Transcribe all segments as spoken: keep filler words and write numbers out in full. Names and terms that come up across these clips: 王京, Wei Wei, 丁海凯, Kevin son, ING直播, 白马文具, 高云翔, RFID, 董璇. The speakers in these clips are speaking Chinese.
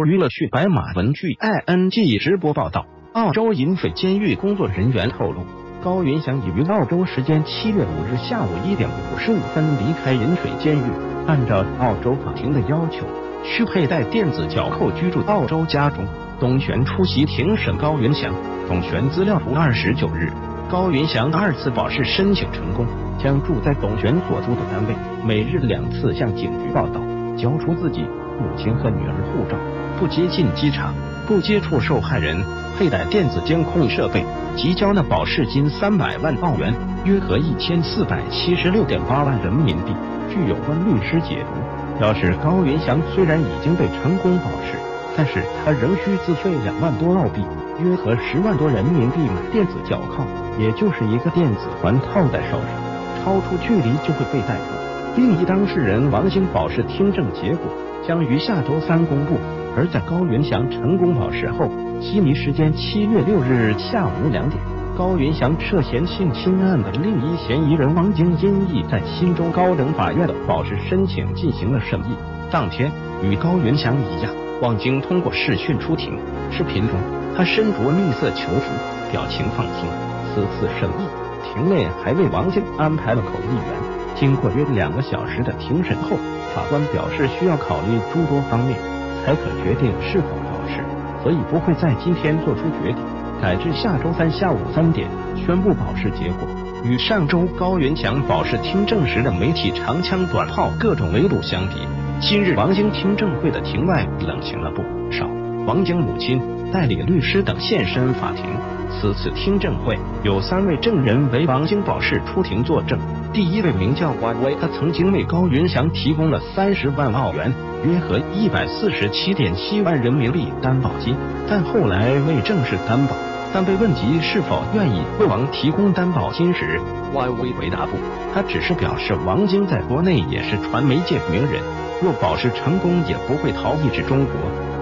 播娱乐讯，白马文具 I N G 直播报道，澳洲银匪监狱工作人员透露，高云翔已于澳洲时间七月五日下午一点五十五分离开银匪监狱。按照澳洲法庭的要求，需佩戴电子脚扣居住澳洲家中。东旋出席庭审高云翔。东旋资料图二十九日，高云翔二次保释申请成功，将住在董旋所住的单位，每日两次向警局报到，交出自己、母亲和女儿护照，不接近机场，不接触受害人，佩戴电子监控设备，即交纳保释金三百万澳元，约合一千四百七十六点八万人民币。据有关律师解读，表示高云翔虽然已经被成功保释，但是他仍需自费两万多澳币，约合十万多人民币买电子脚铐，也就是一个电子环套在手上，超出距离就会被逮捕。另一当事人王兴保释听证结果将于下周三公布。而在高云翔成功保释后，悉尼时间七月六日下午两点，高云翔涉嫌性侵案的另一嫌疑人王京因已在新州高等法院的保释申请进行了审议。当天，与高云翔一样，王京通过视讯出庭。视频中，他身着绿色囚服，表情放松。此次审议，庭内还为王京安排了口译员。经过约两个小时的庭审后，法官表示需要考虑诸多方面，才可决定是否保释，所以不会在今天做出决定，乃至下周三下午三点宣布保释结果。与上周高云翔保释听证时的媒体长枪短炮各种围堵相比，今日王京听证会的庭外冷清了不少。王京母亲、代理律师等现身法庭。此次听证会有三位证人为王京保释出庭作证。第一位名叫 Wei Wei， 他曾经为高云翔提供了三十万澳元，约合一百四十七点七万人民币担保金，但后来未正式担保。当被问及是否愿意为王提供担保金时 ，Wei Wei 回答不，他只是表示王京在国内也是传媒界名人，若保释成功也不会逃逸至中国。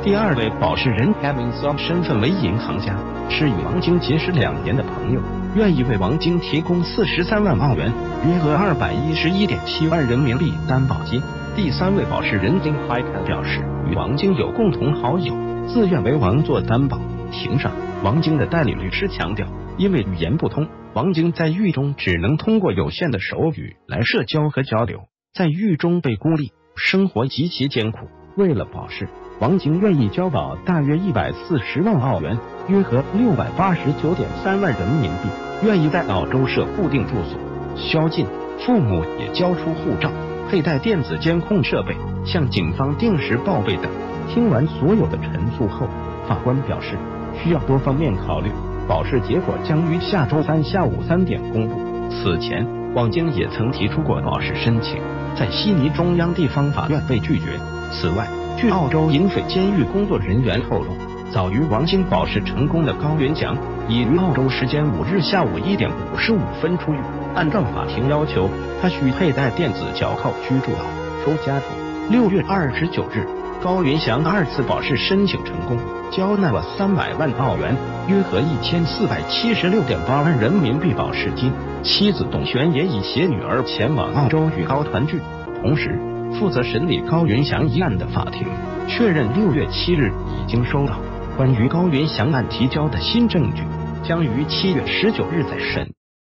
第二位保释人 Kevin son 身份为银行家，是与王京结识两年的朋友，愿意为王京提供四十三万澳元，约合二百一十一点七万人民币担保金。第三位保释人丁海凯表示，与王京有共同好友，自愿为王做担保。庭上，王京的代理律师强调，因为语言不通，王京在狱中只能通过有限的手语来社交和交流，在狱中被孤立，生活极其艰苦。为了保释，王京愿意交保大约一百四十万澳元，约合六百八十九点三万人民币，愿意在澳洲设固定住所，宵禁，父母也交出护照，佩戴电子监控设备，向警方定时报备等。听完所有的陈述后，法官表示需要多方面考虑，保释结果将于下周三下午三点公布。此前，王京也曾提出过保释申请，在悉尼中央地方法院被拒绝。此外，据澳洲银匪监狱工作人员透露，早于王京保释成功的高云翔已于澳洲时间五日下午一点五十五分出狱。按照法庭要求，他需佩戴电子脚铐居住澳洲家中。六月二十九日，高云翔二次保释申请成功，交纳了三百万澳元，约合一千四百七十六点八万人民币保释金。妻子董璇也已携女儿前往澳洲与高团聚。同时，负责审理高云翔一案的法庭确认，六月七日已经收到关于高云翔案提交的新证据，将于七月十九日再审。